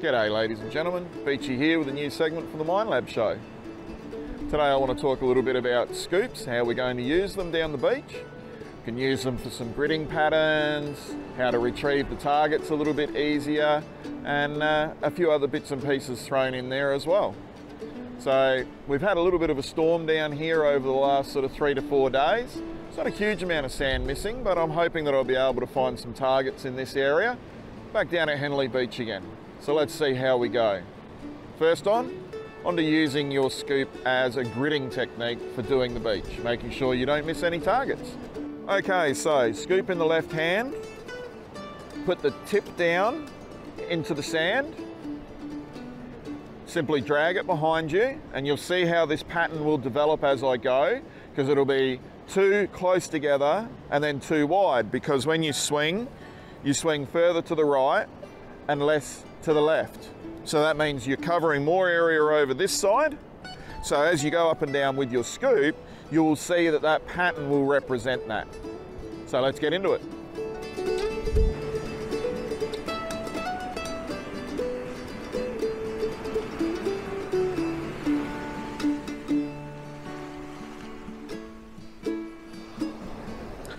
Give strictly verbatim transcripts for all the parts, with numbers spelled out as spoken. G'day ladies and gentlemen, Beachy here with a new segment from the Minelab Show. Today I want to talk a little bit about scoops, how we're going to use them down the beach. You can use them for some gridding patterns, how to retrieve the targets a little bit easier, and uh, a few other bits and pieces thrown in there as well. So we've had a little bit of a storm down here over the last sort of three to four days. It's not a huge amount of sand missing, but I'm hoping that I'll be able to find some targets in this area. Back down at Henley Beach again. So let's see how we go. First on, onto using your scoop as a gridding technique for doing the beach, making sure you don't miss any targets. Okay, so scoop in the left hand, put the tip down into the sand, simply drag it behind you, and you'll see how this pattern will develop as I go, because it'll be too close together and then too wide, because when you swing, you swing further to the right and less to the left. So that means you're covering more area over this side. So as you go up and down with your scoop, you will see that that pattern will represent that. So let's get into it.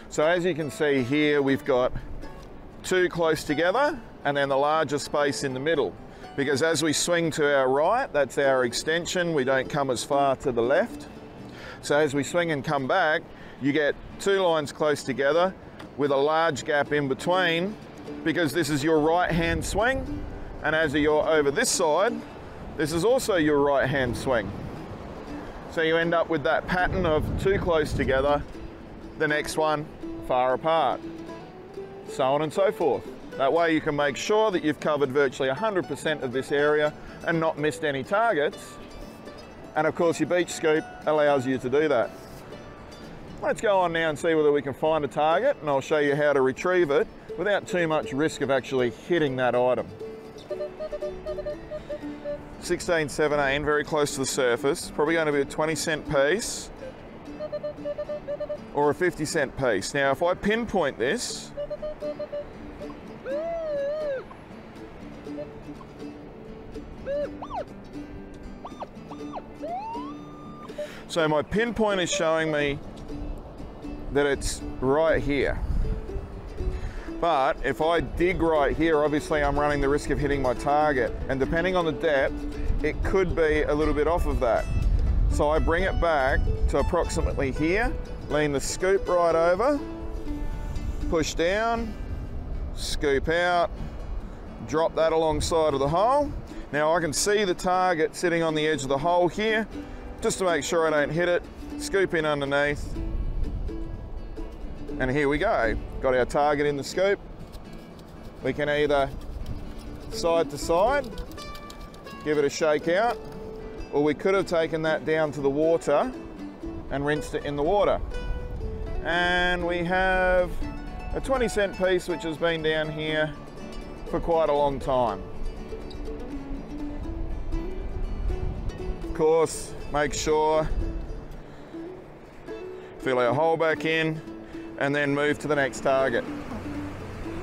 So as you can see here, we've got two close together and then the larger space in the middle, because as we swing to our right, that's our extension, we don't come as far to the left. So as we swing and come back, you get two lines close together with a large gap in between, because this is your right hand swing, and as you're over this side, this is also your right hand swing. So you end up with that pattern of two close together, the next one far apart, so on and so forth. That way you can make sure that you've covered virtually one hundred percent of this area and not missed any targets. And of course your beach scoop allows you to do that. Let's go on now and see whether we can find a target, and I'll show you how to retrieve it without too much risk of actually hitting that item. sixteen seventeen, very close to the surface, probably going to be a twenty cent piece or a fifty cent piece. Now if I pinpoint this, so my pinpoint is showing me that it's right here. But if I dig right here, obviously I'm running the risk of hitting my target. And depending on the depth, it could be a little bit off of that. So I bring it back to approximately here, lean the scoop right over, push down, scoop out, drop that alongside of the hole. Now I can see the target sitting on the edge of the hole here. Just to make sure I don't hit it, scoop in underneath, and here we go. Got our target in the scoop. We can either side to side, give it a shake out, or we could have taken that down to the water and rinsed it in the water. And we have a twenty cent piece which has been down here for quite a long time. Of course, make sure, fill our hole back in, and then move to the next target.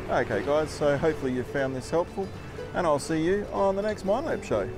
Okay guys, so hopefully you found this helpful, and I'll see you on the next Minelab Show.